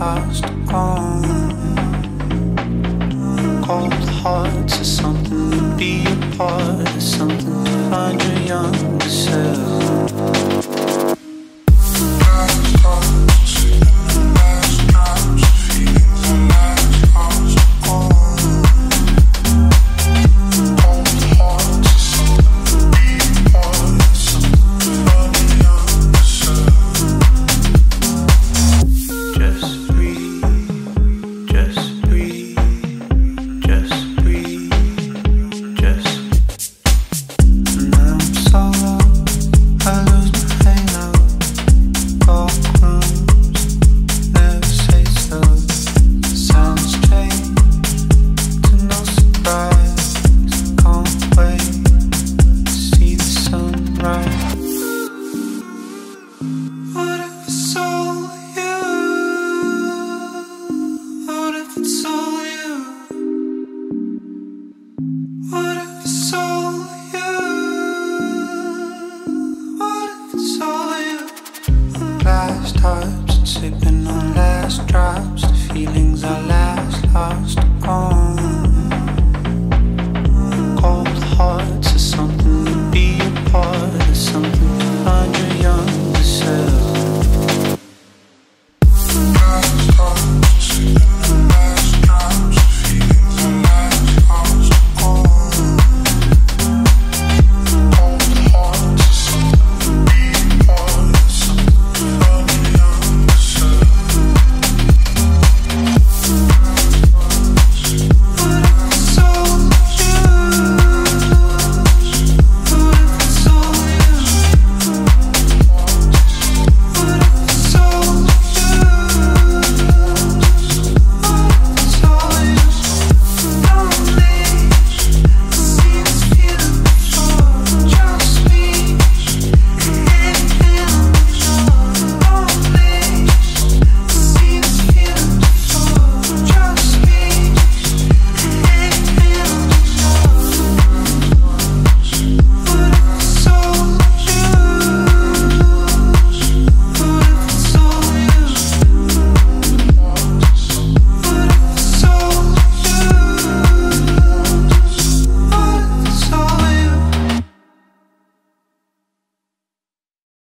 passed on. Cold hearts are something to be a part of, something to find your younger self.